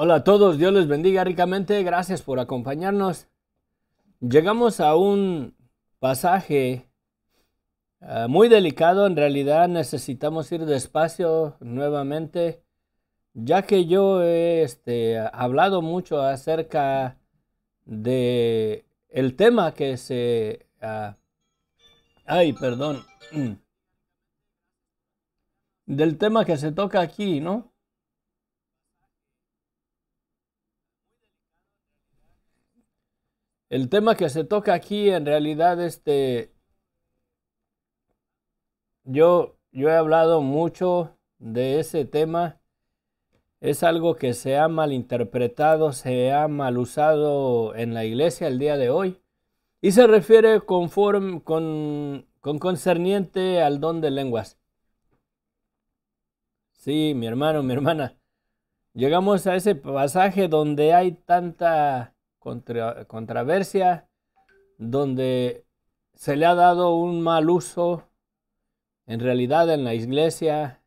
Hola a todos, Dios les bendiga ricamente, gracias por acompañarnos. Llegamos a un pasaje muy delicado, en realidad necesitamos ir despacio nuevamente, ya que yo he hablado mucho acerca de el tema que se... del tema que se toca aquí, ¿no? El tema que se toca aquí, en realidad, yo he hablado mucho de ese tema. Es algo que se ha malinterpretado, se ha mal usado en la iglesia el día de hoy. Y se refiere concerniente al don de lenguas. Sí, mi hermano, mi hermana. Llegamos a ese pasaje donde hay tanta controversia, donde se le ha dado un mal uso. En realidad, en la iglesia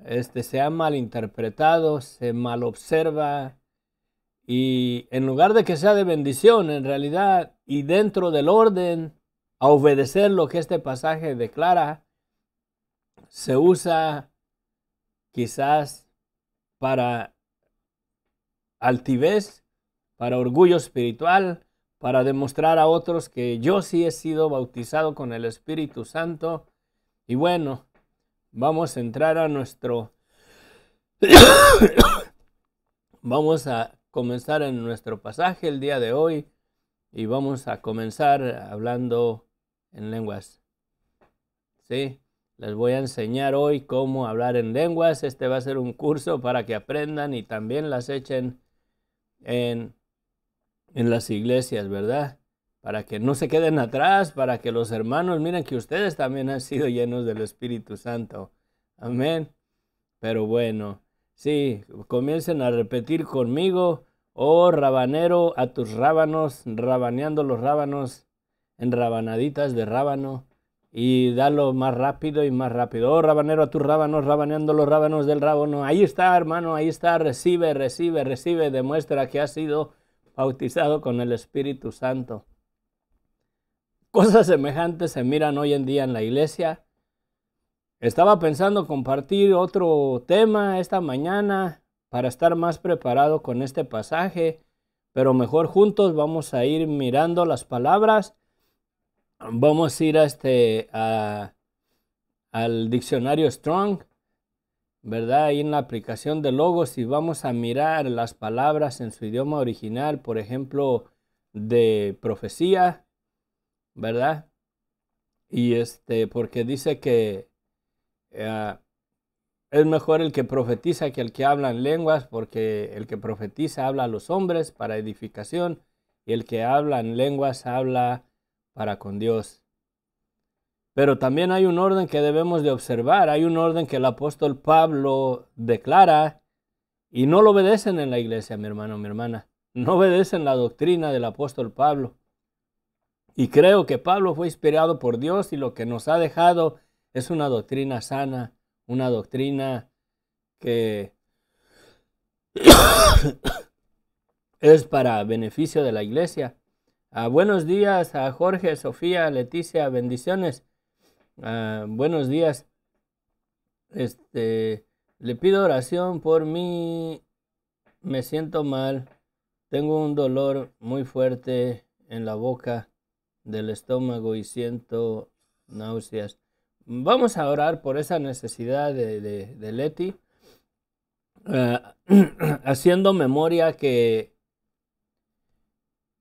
se ha malinterpretado, se mal observa, y en lugar de que sea de bendición, en realidad, y dentro del orden a obedecer lo que este pasaje declara, se usa quizás para altivez, para orgullo espiritual, para demostrar a otros que yo sí he sido bautizado con el Espíritu Santo. Y bueno, vamos a entrar a nuestro... vamos a comenzar en nuestro pasaje el día de hoy y vamos a comenzar hablando en lenguas. Sí, les voy a enseñar hoy cómo hablar en lenguas. Este va a ser un curso para que aprendan y también las echen en las iglesias, ¿verdad? Para que no se queden atrás, para que los hermanos miren que ustedes también han sido llenos del Espíritu Santo. Amén. Pero bueno, sí, comiencen a repetir conmigo: oh rabanero, a tus rábanos, rabaneando los rábanos en rabanaditas de rábano, y dalo más rápido y más rápido. Oh rabanero, a tus rábanos, rabaneando los rábanos del rábano. Ahí está, hermano, ahí está, recibe, recibe, recibe, demuestra que has sido bautizado con el Espíritu Santo. Cosas semejantes se miran hoy en día en la iglesia. Estaba pensando compartir otro tema esta mañana para estar más preparado con este pasaje, pero mejor juntos vamos a ir mirando las palabras. Vamos a ir al diccionario Strong, ¿verdad? Ahí en la aplicación de Logos, y vamos a mirar las palabras en su idioma original, por ejemplo, de profecía, ¿verdad? Y porque dice que es mejor el que profetiza que el que habla en lenguas, porque el que profetiza habla a los hombres para edificación, y el que habla en lenguas habla para con Dios. Pero también hay un orden que debemos de observar. Hay un orden que el apóstol Pablo declara y no lo obedecen en la iglesia, mi hermano, mi hermana. No obedecen la doctrina del apóstol Pablo. Y creo que Pablo fue inspirado por Dios y lo que nos ha dejado es una doctrina sana, una doctrina que es para beneficio de la iglesia. Buenos días a Jorge, Sofía, Leticia, bendiciones. Buenos días. Le pido oración por mí. Me siento mal. Tengo un dolor muy fuerte en la boca del estómago y siento náuseas. Vamos a orar por esa necesidad de Leti, haciendo memoria que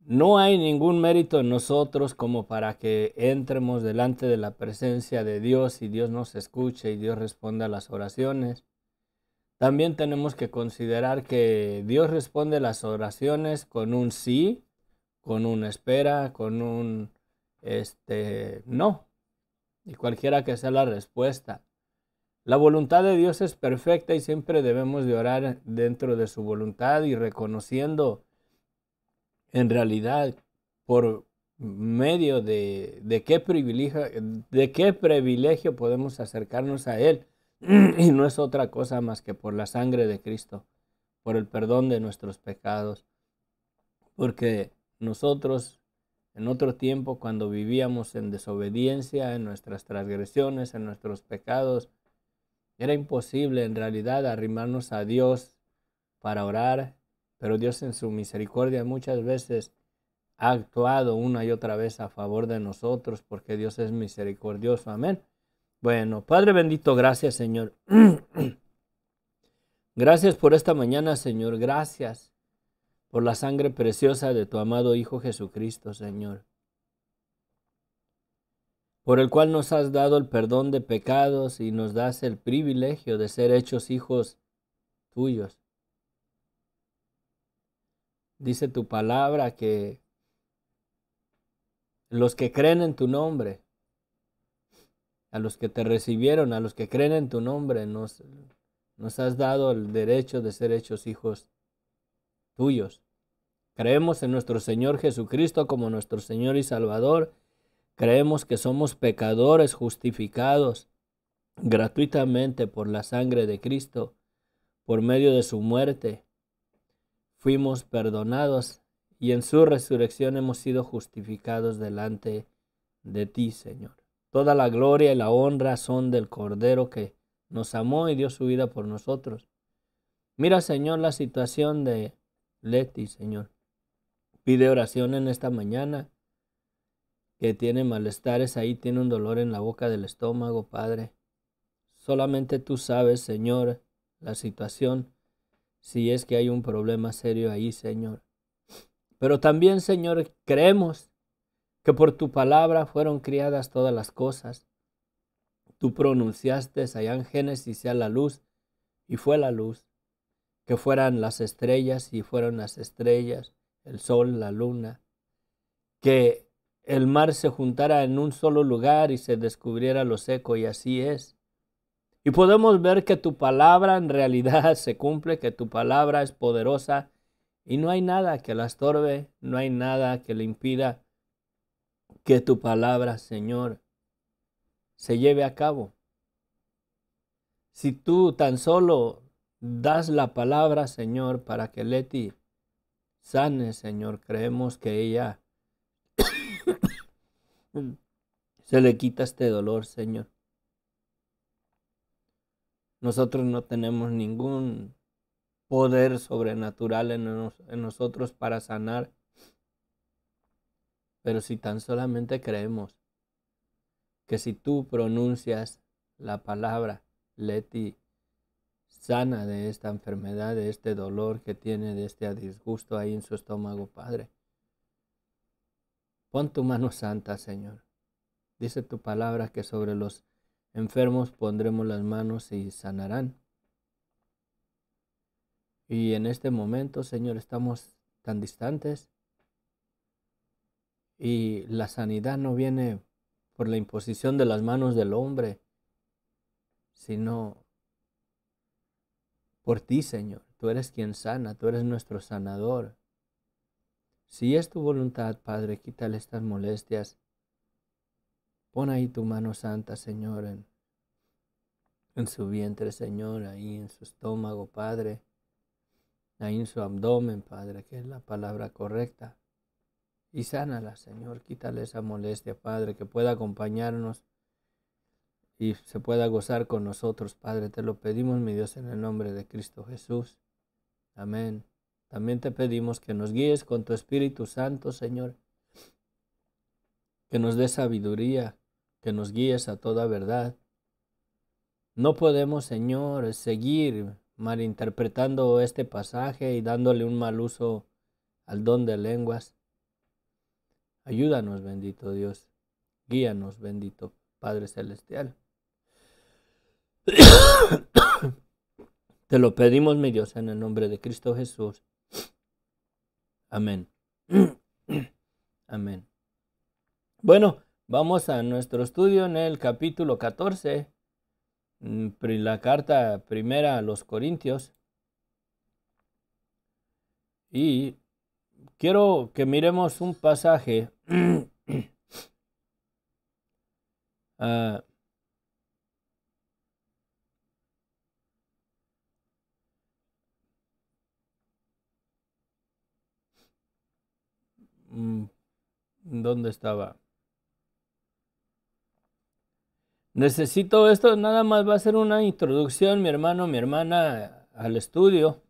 no hay ningún mérito en nosotros como para que entremos delante de la presencia de Dios y Dios nos escuche y Dios responda a las oraciones. También tenemos que considerar que Dios responde las oraciones con un sí, con una espera, con un no. Y cualquiera que sea la respuesta. La voluntad de Dios es perfecta y siempre debemos de orar dentro de su voluntad y reconociendo en realidad por medio de qué privilegio podemos acercarnos a Él. Y no es otra cosa más que por la sangre de Cristo, por el perdón de nuestros pecados. Porque nosotros en otro tiempo, cuando vivíamos en desobediencia, en nuestras transgresiones, en nuestros pecados, era imposible en realidad arrimarnos a Dios para orar, pero Dios en su misericordia muchas veces ha actuado una y otra vez a favor de nosotros, porque Dios es misericordioso. Amén. Bueno, Padre bendito, gracias, Señor. Gracias por esta mañana, Señor, gracias por la sangre preciosa de tu amado Hijo Jesucristo, Señor, por el cual nos has dado el perdón de pecados y nos das el privilegio de ser hechos hijos tuyos. Dice tu palabra que los que creen en tu nombre, a los que te recibieron, a los que creen en tu nombre, nos has dado el derecho de ser hechos hijos tuyos. Creemos en nuestro Señor Jesucristo como nuestro Señor y Salvador. Creemos que somos pecadores justificados gratuitamente por la sangre de Cristo, por medio de su muerte. Fuimos perdonados y en su resurrección hemos sido justificados delante de ti, Señor. Toda la gloria y la honra son del Cordero que nos amó y dio su vida por nosotros. Mira, Señor, la situación de Leti, Señor. Pide oración en esta mañana, que tiene malestares ahí, tiene un dolor en la boca del estómago, Padre. Solamente tú sabes, Señor, la situación, si es que hay un problema serio ahí, Señor. Pero también, Señor, creemos que por tu palabra fueron criadas todas las cosas. Tú pronunciaste allá en Génesis, sea la luz, y fue la luz. Que fueran las estrellas y fueron las estrellas, el sol, la luna, que el mar se juntara en un solo lugar y se descubriera lo seco, y así es. Y podemos ver que tu palabra en realidad se cumple, que tu palabra es poderosa y no hay nada que la estorbe, no hay nada que le impida que tu palabra, Señor, se lleve a cabo. Si tú tan solo das la palabra, Señor, para que Leti sane, Señor, creemos que ella se le quita este dolor, Señor. Nosotros no tenemos ningún poder sobrenatural en nosotros para sanar, pero si tan solamente creemos que si tú pronuncias la palabra, Leti sana de esta enfermedad, de este dolor que tiene, de este disgusto ahí en su estómago, Padre. Pon tu mano santa, Señor. Dice tu palabra que sobre los enfermos pondremos las manos y sanarán. Y en este momento, Señor, estamos tan distantes y la sanidad no viene por la imposición de las manos del hombre, sino por ti, Señor. Tú eres quien sana, tú eres nuestro sanador. Si es tu voluntad, Padre, quítale estas molestias. Pon ahí tu mano santa, Señor, en su vientre, Señor, ahí en su estómago, Padre, ahí en su abdomen, Padre, que es la palabra correcta. Y sánala, Señor, quítale esa molestia, Padre, que pueda acompañarnos y se pueda gozar con nosotros, Padre. Te lo pedimos, mi Dios, en el nombre de Cristo Jesús. Amén. También te pedimos que nos guíes con tu Espíritu Santo, Señor. Que nos des sabiduría, que nos guíes a toda verdad. No podemos, Señor, seguir malinterpretando este pasaje y dándole un mal uso al don de lenguas. Ayúdanos, bendito Dios. Guíanos, bendito Padre Celestial. Te lo pedimos, mi Dios, en el nombre de Cristo Jesús. Amén. Amén. Bueno, vamos a nuestro estudio en el capítulo 14, la carta primera a los Corintios. Y quiero que miremos un pasaje ¿dónde estaba? Necesito esto, nada más va a ser una introducción, mi hermano, mi hermana, al estudio.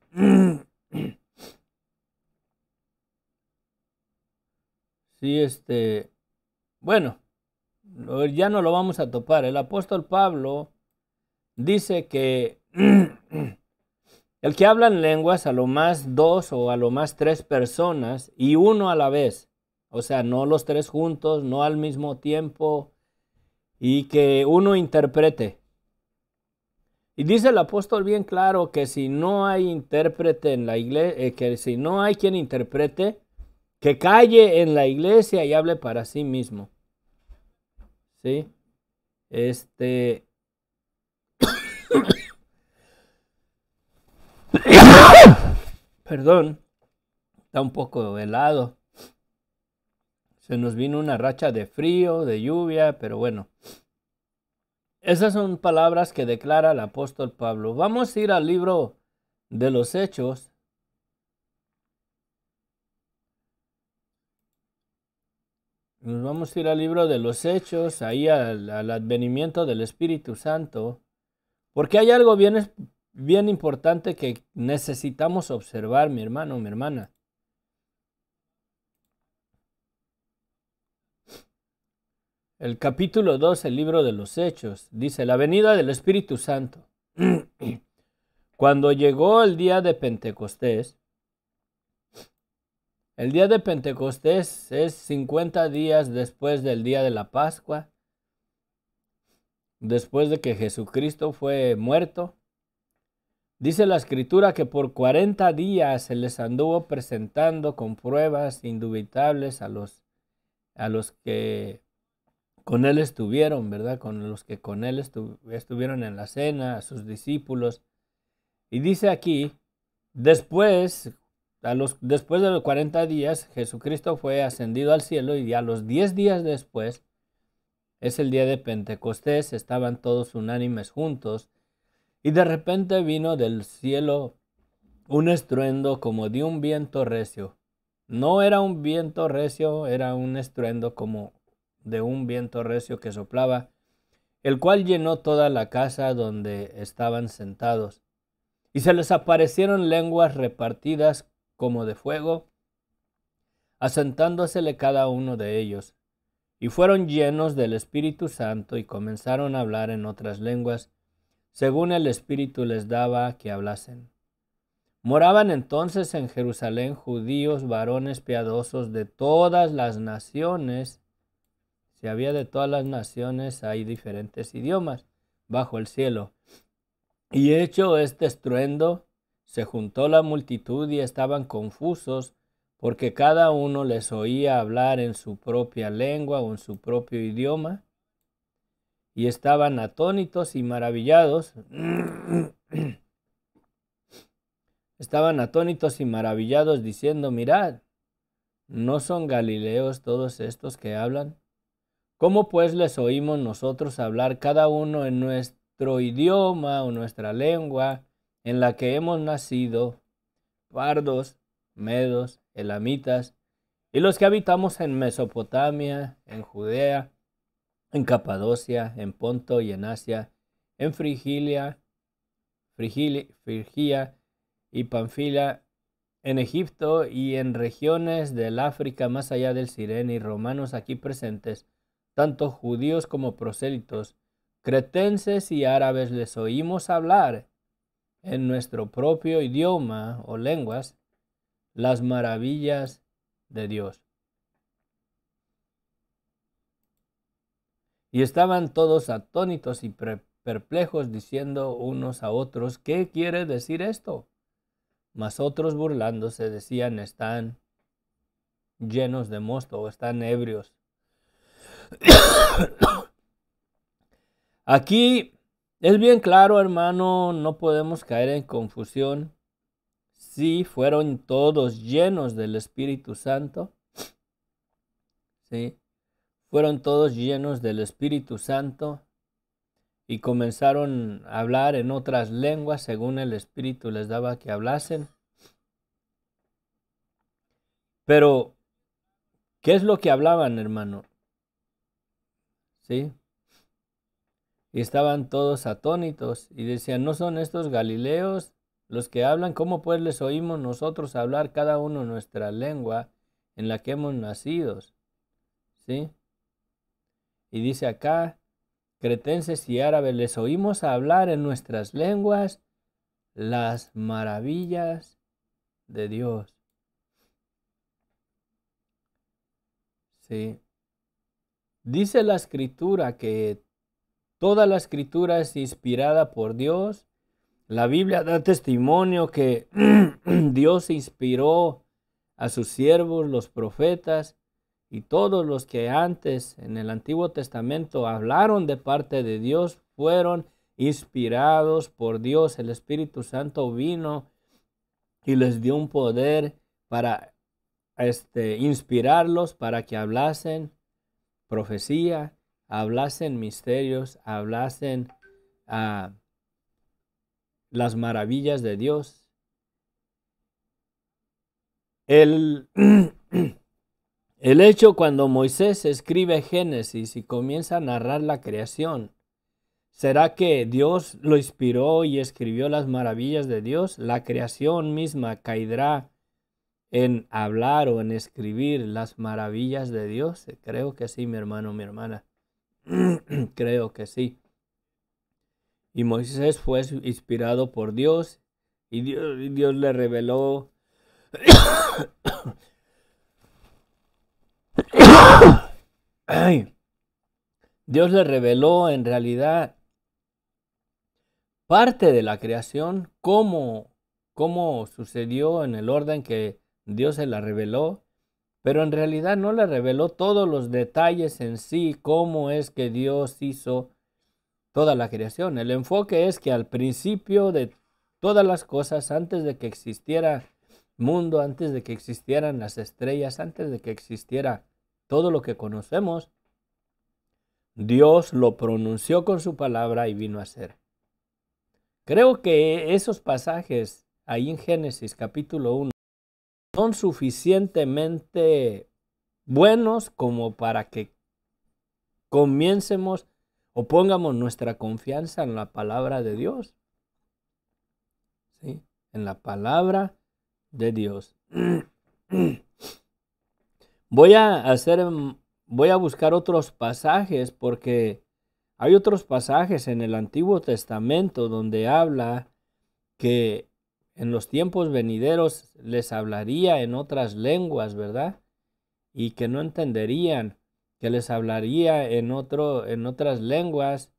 Sí, bueno, ya no lo vamos a topar. El apóstol Pablo dice que el que habla en lenguas a lo más 2 o a lo más 3 personas y uno a la vez, o sea, no los 3 juntos, no al mismo tiempo, y que uno interprete. Y dice el apóstol bien claro que si no hay intérprete en la iglesia, que si no hay quien interprete, que calle en la iglesia y hable para sí mismo. ¿Sí? Perdón, está un poco helado. Se nos vino una racha de frío, de lluvia, pero bueno. Esas son palabras que declara el apóstol Pablo. Vamos a ir al libro de los Hechos. Nos vamos a ir al libro de los Hechos, ahí al advenimiento del Espíritu Santo. Porque hay algo bien importante que necesitamos observar, mi hermano, mi hermana. El capítulo 2, el libro de los Hechos, dice: la venida del Espíritu Santo. Cuando llegó el día de Pentecostés, el día de Pentecostés es 50 días después del día de la Pascua, después de que Jesucristo fue muerto. Dice la Escritura que por 40 días se les anduvo presentando con pruebas indubitables a los que con él estuvieron, ¿verdad? Con los que con él estuvieron en la cena, a sus discípulos. Y dice aquí, después de los 40 días, Jesucristo fue ascendido al cielo, y a los 10 días después, es el día de Pentecostés, estaban todos unánimes juntos, y de repente vino del cielo un estruendo como de un viento recio. No era un viento recio, era un estruendo como de un viento recio que soplaba, el cual llenó toda la casa donde estaban sentados. Y se les aparecieron lenguas repartidas como de fuego, asentándosele cada uno de ellos. Y fueron llenos del Espíritu Santo y comenzaron a hablar en otras lenguas, según el Espíritu les daba que hablasen. Moraban entonces en Jerusalén judíos, varones piadosos de todas las naciones. Si había de todas las naciones, hay diferentes idiomas bajo el cielo. Y hecho este estruendo, se juntó la multitud y estaban confusos, porque cada uno les oía hablar en su propia lengua o en su propio idioma, y estaban atónitos y maravillados. Estaban atónitos y maravillados, diciendo: mirad, ¿no son galileos todos estos que hablan? ¿Cómo pues les oímos nosotros hablar cada uno en nuestro idioma o nuestra lengua en la que hemos nacido, pardos, medos, elamitas, y los que habitamos en Mesopotamia, en Judea, en Capadocia, en Ponto y en Asia, en Frigia y Panfilia, en Egipto y en regiones del África más allá del Sirene, y romanos aquí presentes, tanto judíos como prosélitos, cretenses y árabes, les oímos hablar en nuestro propio idioma o lenguas las maravillas de Dios. Y estaban todos atónitos y perplejos, diciendo unos a otros, ¿qué quiere decir esto? Mas otros, burlándose, decían, están llenos de mosto o están ebrios. Aquí es bien claro, hermano, no podemos caer en confusión. Sí, fueron todos llenos del Espíritu Santo. Sí, fueron todos llenos del Espíritu Santo y comenzaron a hablar en otras lenguas según el Espíritu les daba que hablasen. Pero, ¿qué es lo que hablaban, hermano? Sí. Y estaban todos atónitos y decían, ¿no son estos galileos los que hablan? ¿Cómo pues les oímos nosotros hablar cada uno nuestra lengua en la que hemos nacido? ¿Sí? Y dice acá, cretenses y árabes, les oímos hablar en nuestras lenguas las maravillas de Dios. ¿Sí? Dice la Escritura que toda la Escritura es inspirada por Dios. La Biblia da testimonio que Dios inspiró a sus siervos, los profetas, y todos los que antes en el Antiguo Testamento hablaron de parte de Dios fueron inspirados por Dios. El Espíritu Santo vino y les dio un poder para inspirarlos, para que hablasen profecía, hablasen misterios, hablasen las maravillas de Dios. El hecho cuando Moisés escribe Génesis y comienza a narrar la creación, ¿será que Dios lo inspiró y escribió las maravillas de Dios? La creación misma caerá en hablar o en escribir las maravillas de Dios. Creo que sí, mi hermano, mi hermana. Creo que sí. Y Moisés fue inspirado por Dios y Dios le reveló Dios le reveló en realidad parte de la creación, cómo sucedió en el orden que Dios se la reveló, pero en realidad no le reveló todos los detalles en sí, cómo es que Dios hizo toda la creación. El enfoque es que al principio de todas las cosas, antes de que existiera mundo, antes de que existieran las estrellas, antes de que existiera todo lo que conocemos, Dios lo pronunció con su palabra y vino a ser. Creo que esos pasajes ahí en Génesis capítulo 1 son suficientemente buenos como para que comiencemos o pongamos nuestra confianza en la palabra de Dios. ¿Sí? En la palabra de Dios. Voy a buscar otros pasajes, porque hay otros pasajes en el Antiguo Testamento donde habla que en los tiempos venideros les hablaría en otras lenguas, ¿verdad? Y que no entenderían, que les hablaría en otras lenguas,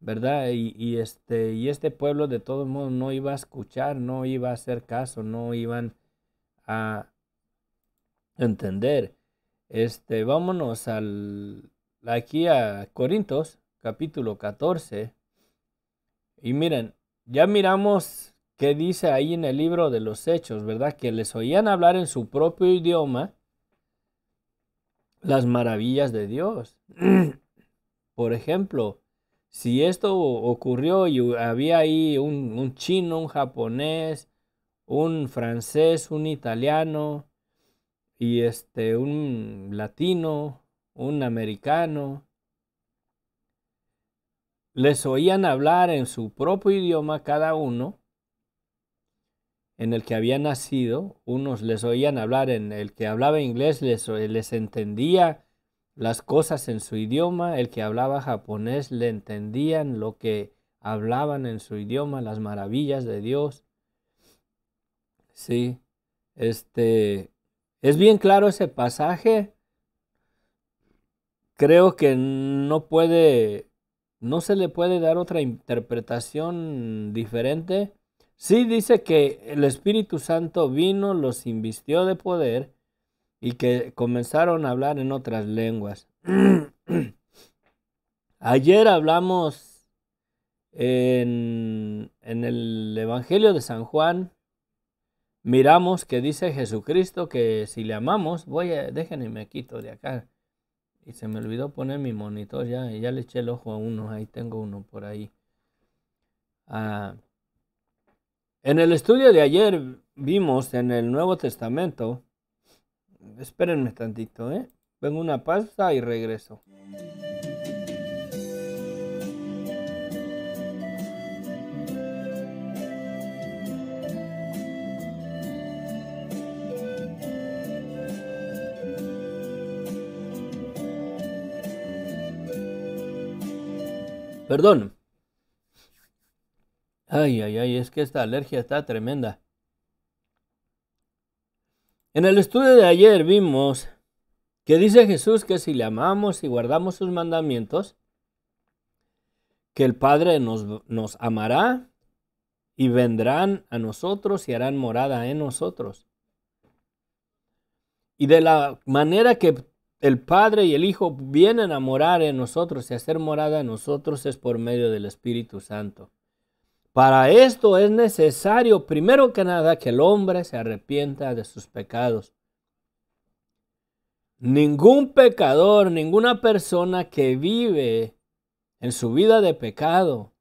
¿verdad? Y este pueblo de todos modos no iba a escuchar, no iba a hacer caso, no iban a entender. Vámonos aquí a Corintios capítulo 14. Y miren, ya miramos qué dice ahí en el libro de los Hechos, ¿verdad? Que les oían hablar en su propio idioma las maravillas de Dios. Por ejemplo, si esto ocurrió y había ahí un chino, un japonés, un francés, un italiano y un latino, un americano, Les oían hablar en su propio idioma cada uno en el que había nacido. Unos les oían hablar, en el que hablaba inglés les entendía las cosas en su idioma, el que hablaba japonés le entendían lo que hablaban en su idioma, las maravillas de Dios. Sí, es bien claro ese pasaje. Creo que no se le puede dar otra interpretación diferente. Sí dice que el Espíritu Santo vino, los invistió de poder y que comenzaron a hablar en otras lenguas. Ayer hablamos en el Evangelio de San Juan. Miramos que dice Jesucristo que si le amamos, déjenme me quito de acá. Y se me olvidó poner mi monitor, ya le eché el ojo a uno, ahí tengo uno por ahí. En el estudio de ayer vimos en el Nuevo Testamento, espérenme tantito, vengo una pausa y regreso. Perdón. Ay, es que esta alergia está tremenda. En el estudio de ayer vimos que dice Jesús que si le amamos y guardamos sus mandamientos, que el Padre nos amará y vendrán a nosotros y harán morada en nosotros. Y de la manera que el Padre y el Hijo vienen a morar en nosotros y a hacer morada en nosotros es por medio del Espíritu Santo. Para esto es necesario, primero que nada, que el hombre se arrepienta de sus pecados. Ningún pecador, ninguna persona que vive en su vida de pecado,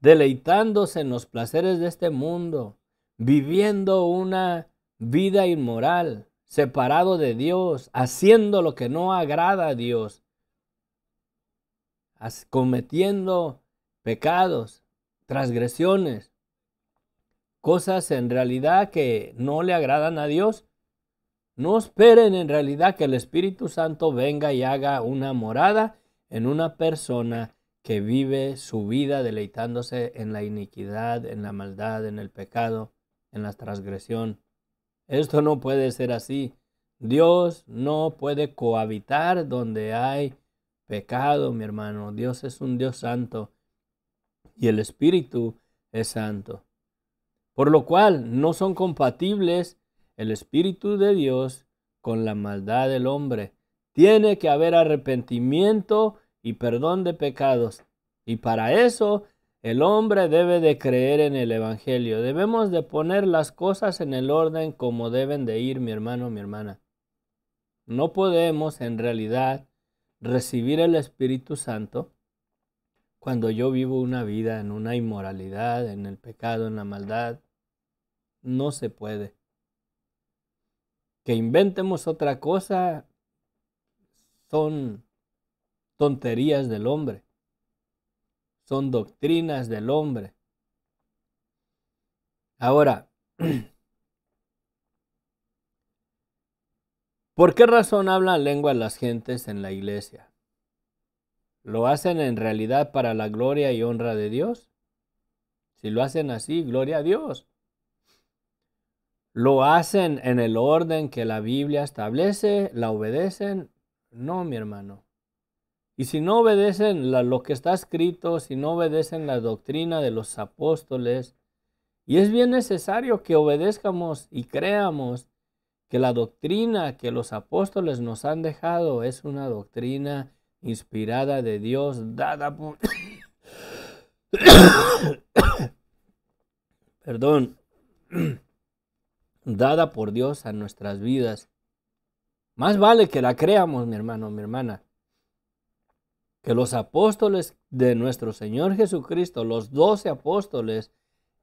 deleitándose en los placeres de este mundo, viviendo una vida inmoral, separado de Dios, haciendo lo que no agrada a Dios, cometiendo pecados, transgresiones, cosas en realidad que no le agradan a Dios, no esperen en realidad que el Espíritu Santo venga y haga una morada en una persona que vive su vida deleitándose en la iniquidad, en la maldad, en el pecado, en la transgresión. Esto no puede ser así. Dios no puede cohabitar donde hay pecado, mi hermano. Dios es un Dios santo y el Espíritu es santo. Por lo cual no son compatibles el Espíritu de Dios con la maldad del hombre. Tiene que haber arrepentimiento y perdón de pecados. Y para eso el hombre debe de creer en el Evangelio. Debemos de poner las cosas en el orden como deben de ir, mi hermano, mi hermana. No podemos en realidad recibir el Espíritu Santo cuando yo vivo una vida en una inmoralidad, en el pecado, en la maldad. No se puede. Que inventemos otra cosa son tonterías del hombre. Son doctrinas del hombre. Ahora, ¿por qué razón hablan lenguas las gentes en la iglesia? ¿Lo hacen en realidad para la gloria y honra de Dios? Si lo hacen así, gloria a Dios. ¿Lo hacen en el orden que la Biblia establece? ¿La obedecen? No, mi hermano. Y si no obedecen lo que está escrito, si no obedecen la doctrina de los apóstoles, y es bien necesario que obedezcamos y creamos que la doctrina que los apóstoles nos han dejado es una doctrina inspirada de Dios, dada por... Perdón. Dada por Dios a nuestras vidas. Más vale que la creamos, mi hermano, mi hermana. Que los apóstoles de nuestro Señor Jesucristo, los 12 apóstoles,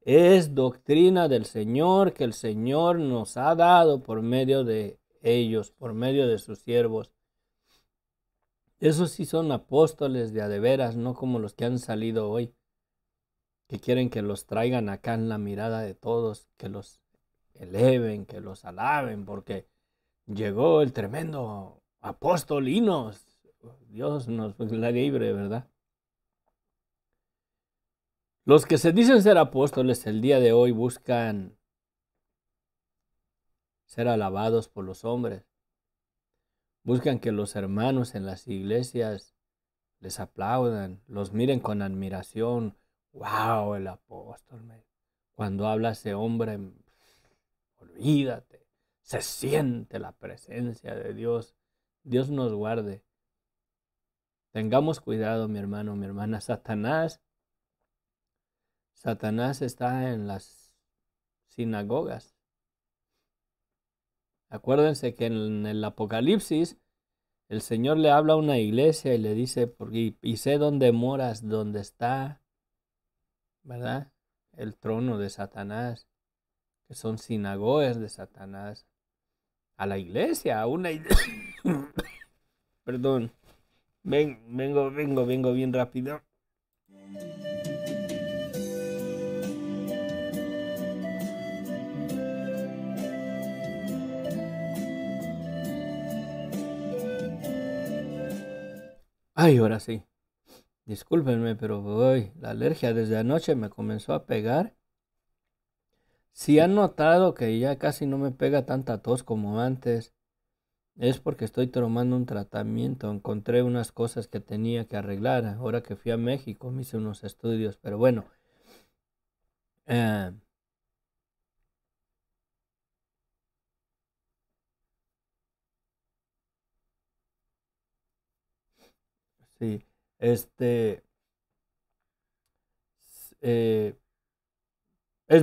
es doctrina del Señor que el Señor nos ha dado por medio de ellos, por medio de sus siervos. Esos sí son apóstoles de adeveras, no como los que han salido hoy, que quieren que los traigan acá en la mirada de todos, que los eleven, que los alaben, porque llegó el tremendo apóstol Inos. Dios nos la libre, ¿verdad? Los que se dicen ser apóstoles el día de hoy buscan ser alabados por los hombres. Buscan que los hermanos en las iglesias les aplaudan, los miren con admiración. ¡Wow! El apóstol, cuando habla ese hombre, olvídate, se siente la presencia de Dios. Dios nos guarde. Tengamos cuidado, mi hermano, mi hermana. Satanás está en las sinagogas. Acuérdense que en el Apocalipsis el Señor le habla a una iglesia y le dice, y sé dónde moras, dónde está, ¿verdad?, el trono de Satanás, que son sinagogas de Satanás. A la iglesia, a una iglesia. Perdón, vengo bien rápido. Ay, ahora sí. Discúlpenme, pero la alergia desde anoche me comenzó a pegar. Si han notado que ya casi no me pega tanta tos como antes, es porque estoy tomando un tratamiento. Encontré unas cosas que tenía que arreglar. Ahora que fui a México me hice unos estudios, pero bueno. Sí, es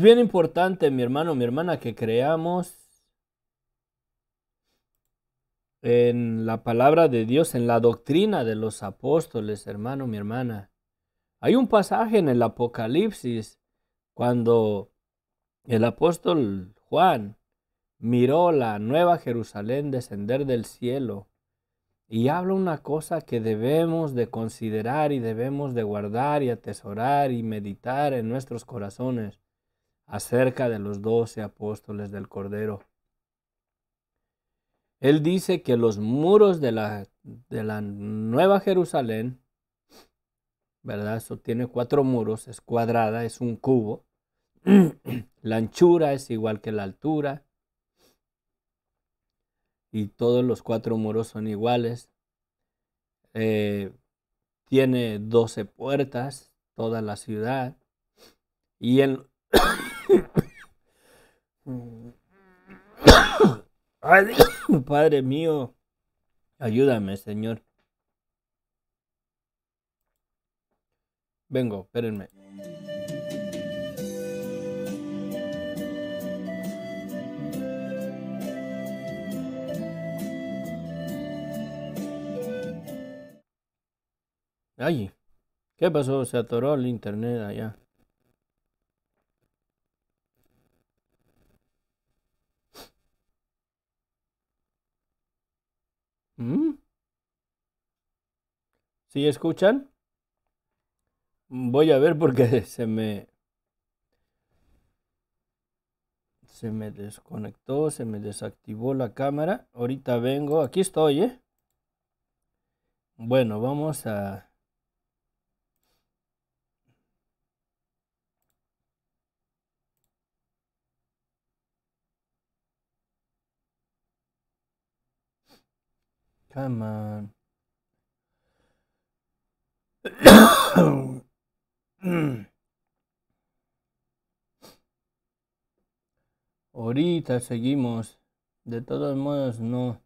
bien importante, mi hermano, mi hermana, que creamos en la palabra de Dios, en la doctrina de los apóstoles, hermano, mi hermana. Hay un pasaje en el Apocalipsis cuando el apóstol Juan miró la nueva Jerusalén descender del cielo. Y habla una cosa que debemos de considerar y debemos de guardar y atesorar y meditar en nuestros corazones acerca de los 12 apóstoles del Cordero. Él dice que los muros de la Nueva Jerusalén, ¿verdad? Eso tiene 4 muros, es cuadrada, es un cubo. La anchura es igual que la altura. Y todos los 4 muros son iguales. Tiene 12 puertas, toda la ciudad. Y en... Ay, Padre mío, ayúdame, Señor. Vengo, espérenme. Ay, ¿qué pasó? Se atoró el internet allá. ¿Sí escuchan? Voy a ver porque se me desconectó, se me desactivó la cámara. Ahorita vengo, aquí estoy, ¿eh? Bueno, vamos a... Come on. Ahorita seguimos. De todos modos, no.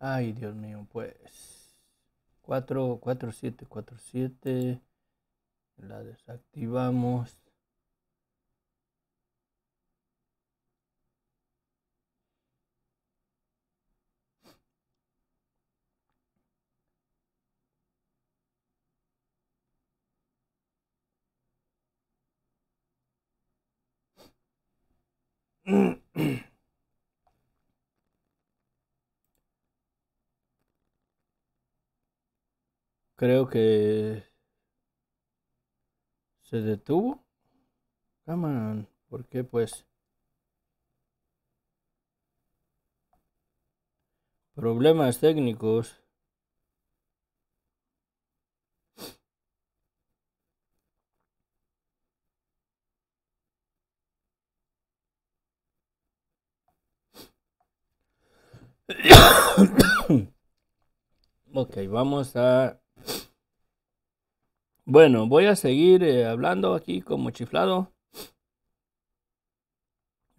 Ay, Dios mío, pues. 4, 4, 7, 4, 7. La desactivamos. Creo que se detuvo. Come on. ¿Por qué pues? Problemas técnicos. Ok, vamos a... Bueno, voy a seguir hablando aquí como chiflado,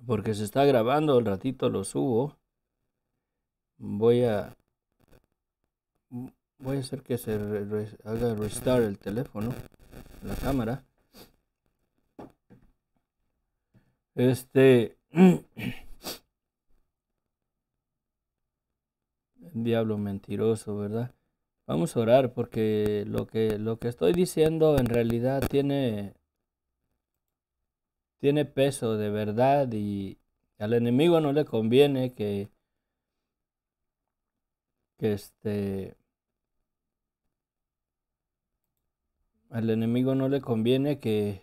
porque se está grabando, al ratito lo subo. Voy a hacer que se haga restart el teléfono, la cámara. Diablo mentiroso, ¿verdad? Vamos a orar, porque lo que estoy diciendo en realidad tiene peso de verdad, y al enemigo no le conviene al enemigo no le conviene que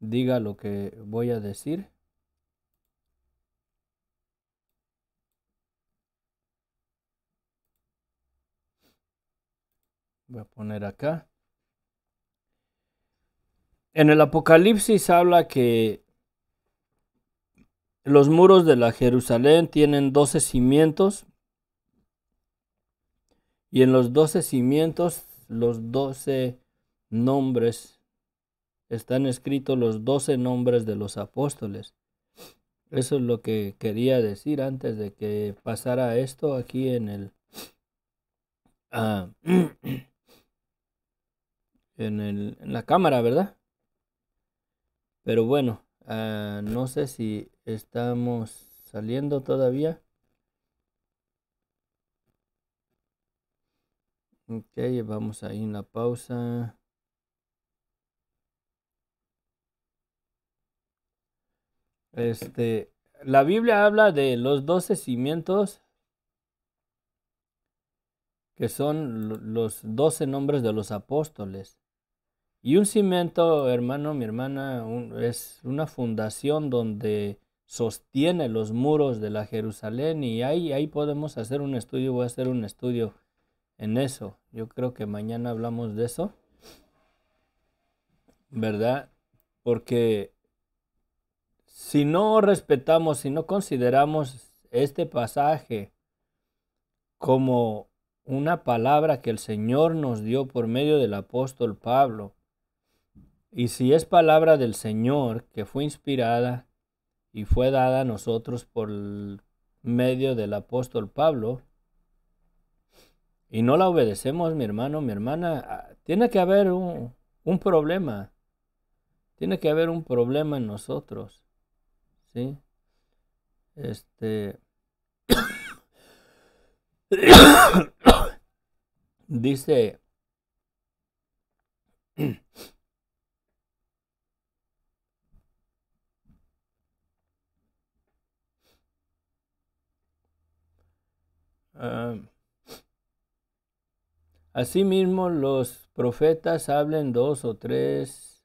diga lo que voy a decir. Voy a poner acá. En el Apocalipsis habla que los muros de la Jerusalén tienen 12 cimientos. Y en los 12 cimientos, los 12 nombres, están escritos los 12 nombres de los apóstoles. Eso es lo que quería decir antes de que pasara esto aquí en el... en la cámara, ¿verdad? Pero bueno, no sé si estamos saliendo todavía. Ok, vamos ahí en la pausa. La Biblia habla de los 12 cimientos, que son los 12 nombres de los apóstoles. Y un cimiento, hermano, mi hermana, es una fundación donde sostiene los muros de la Jerusalén, y ahí podemos hacer un estudio. Voy a hacer un estudio en eso. Yo creo que mañana hablamos de eso, ¿verdad? Porque si no respetamos, si no consideramos este pasaje como una palabra que el Señor nos dio por medio del apóstol Pablo, y si es palabra del Señor que fue inspirada y fue dada a nosotros por medio del apóstol Pablo, y no la obedecemos, mi hermano, mi hermana, tiene que haber un problema. Tiene que haber un problema en nosotros, ¿sí? Dice... Asimismo, los profetas hablen 2 o 3.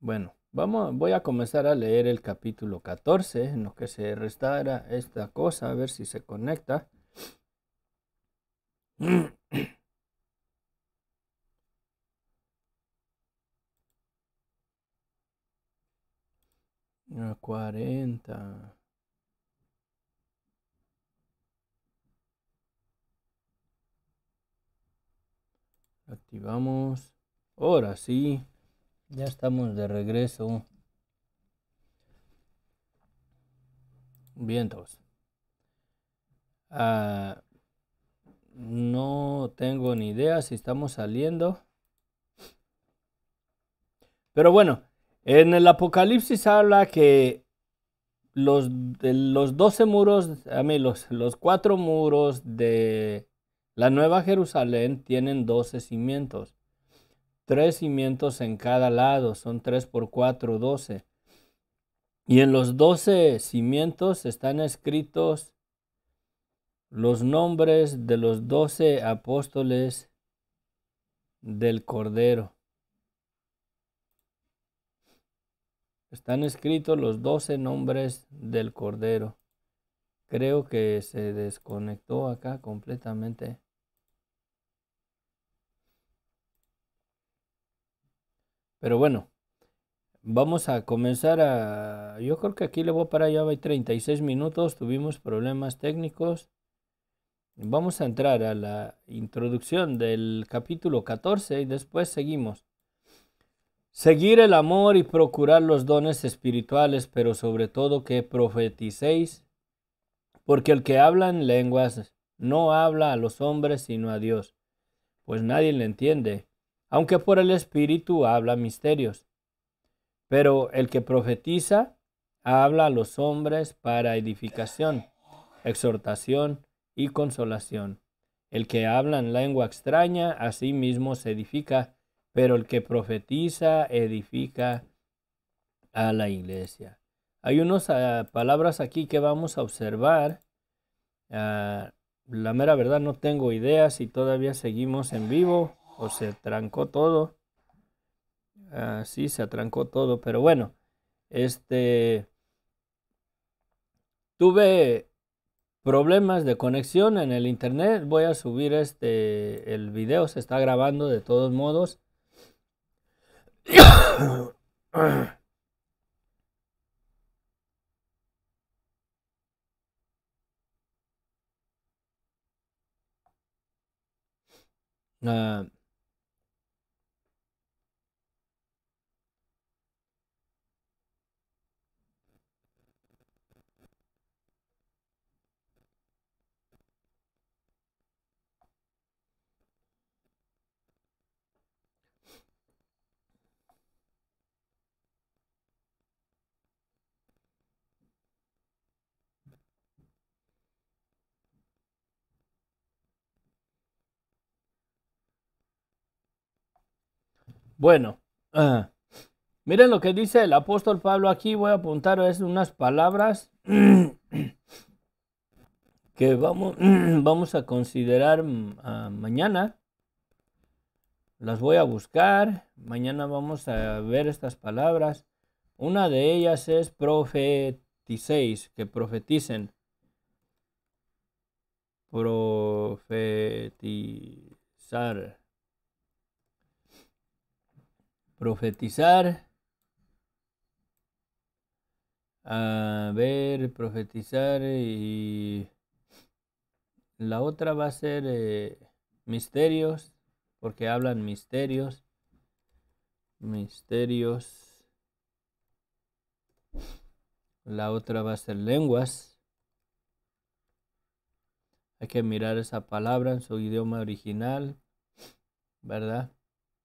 Bueno, voy a comenzar a leer el capítulo 14, en lo que se restaura esta cosa, a ver si se conecta. A 40. Activamos. Ahora sí, ya estamos de regreso. Bien, entonces. No tengo ni idea si estamos saliendo. Pero bueno. En el Apocalipsis habla que los 12 muros, los 4 muros de La Nueva Jerusalén tiene 12 cimientos. 3 cimientos en cada lado, son 3 por 4, 12. Y en los 12 cimientos están escritos los nombres de los 12 apóstoles del Cordero. Están escritos los 12 nombres del Cordero. Creo que se desconectó acá completamente. Pero bueno, vamos a comenzar a... Yo creo que aquí le voy a parar, ya va 36 minutos, tuvimos problemas técnicos. Vamos a entrar a la introducción del capítulo 14 y después seguimos. Seguir el amor y procurar los dones espirituales, pero sobre todo que profeticéis, porque el que habla en lenguas no habla a los hombres sino a Dios, pues nadie le entiende, aunque por el Espíritu habla misterios. Pero el que profetiza habla a los hombres para edificación, exhortación y consolación. El que habla en lengua extraña a sí mismo se edifica, pero el que profetiza edifica a la iglesia. Hay unas palabras aquí que vamos a observar. La mera verdad no tengo idea si todavía seguimos en vivo o se atrancó todo. Sí, se atrancó todo, pero bueno. Tuve problemas de conexión en el internet. Voy a subir el video, se está grabando de todos modos. Bueno, miren lo que dice el apóstol Pablo aquí. Voy a apuntar unas palabras que vamos a considerar mañana. Las voy a buscar. Mañana vamos a ver estas palabras. Una de ellas es profeticéis, que profeticen. Profetizar. Profetizar, a ver, profetizar, y la otra va a ser misterios, porque hablan misterios, misterios, la otra va a ser lenguas. Hay que mirar esa palabra en su idioma original, ¿verdad?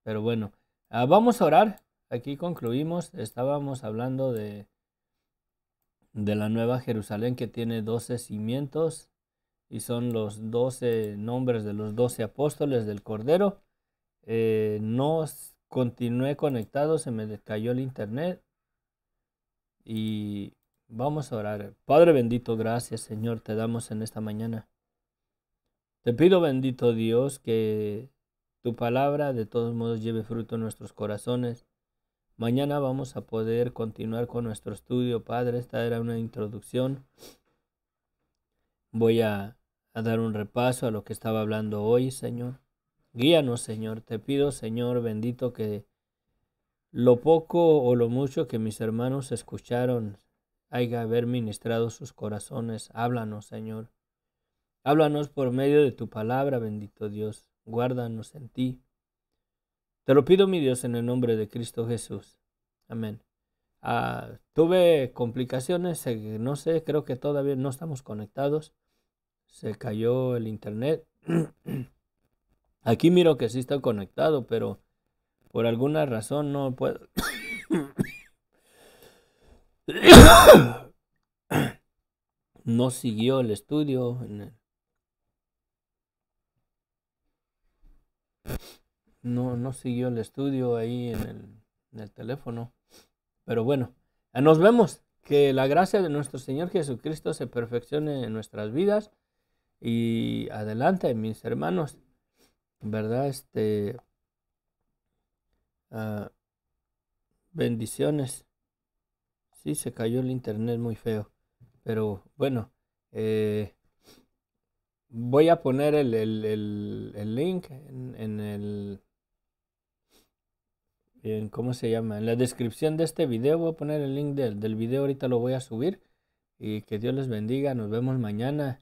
Pero bueno. Vamos a orar. Aquí concluimos. Estábamos hablando de la Nueva Jerusalén, que tiene 12 cimientos y son los 12 nombres de los 12 apóstoles del Cordero. No continué conectado, se me cayó el internet. Y vamos a orar. Padre bendito, gracias Señor, te damos en esta mañana. Te pido, bendito Dios, que tu palabra de todos modos lleve fruto en nuestros corazones. Mañana vamos a poder continuar con nuestro estudio, Padre. Esta era una introducción. Voy a dar un repaso a lo que estaba hablando hoy, Señor. Guíanos, Señor. Te pido, Señor bendito, que lo poco o lo mucho que mis hermanos escucharon haya haber ministrado sus corazones. Háblanos, Señor. Háblanos por medio de tu palabra, bendito Dios. Guárdanos en ti. Te lo pido, mi Dios, en el nombre de Cristo Jesús. Amén. Tuve complicaciones, no sé, creo que todavía no estamos conectados. Se cayó el internet. Aquí miro que sí está conectado, pero por alguna razón no puedo. No siguió el estudio. no siguió el estudio ahí en el teléfono. Pero bueno, nos vemos. Que la gracia de nuestro Señor Jesucristo se perfeccione en nuestras vidas. Y adelante, mis hermanos, ¿verdad? Bendiciones. Sí, se cayó el internet muy feo. Pero bueno, voy a poner el link ¿cómo se llama? En la descripción de este video voy a poner el link del video. Ahorita lo voy a subir. Y que Dios les bendiga. Nos vemos mañana.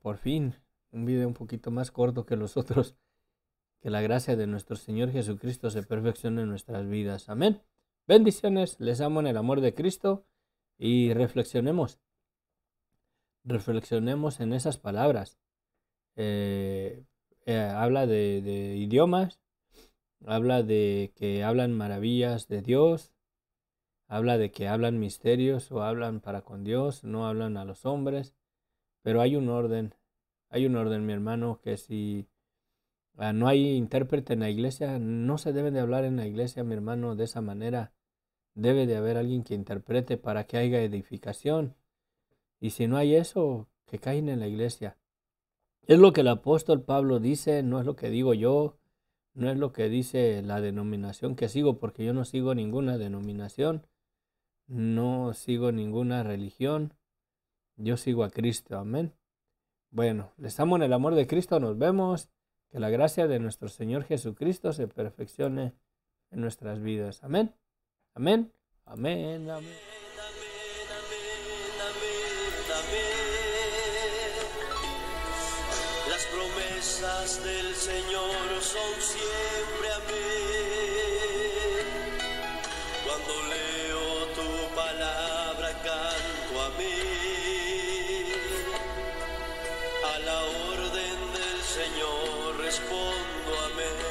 Por fin, un video un poquito más corto que los otros. Que la gracia de nuestro Señor Jesucristo se perfeccione en nuestras vidas. Amén. Bendiciones. Les amo en el amor de Cristo. Y reflexionemos. Reflexionemos en esas palabras. Habla de idiomas. Habla de que hablan maravillas de Dios, habla de que hablan misterios o hablan para con Dios, no hablan a los hombres, pero hay un orden, mi hermano, que si no hay intérprete en la iglesia, no se debe de hablar en la iglesia, mi hermano, de esa manera. Debe de haber alguien que interprete para que haya edificación, y si no hay eso, que caigan en la iglesia. Es lo que el apóstol Pablo dice, no es lo que digo yo. No es lo que dice la denominación que sigo, porque yo no sigo ninguna denominación, no sigo ninguna religión, yo sigo a Cristo, amén. Bueno, les amo en el amor de Cristo, nos vemos, que la gracia de nuestro Señor Jesucristo se perfeccione en nuestras vidas, amén, amén, amén, amén. Las promesas del Señor son siempre amén. Cuando leo tu palabra canto amén. A la orden del Señor respondo amén.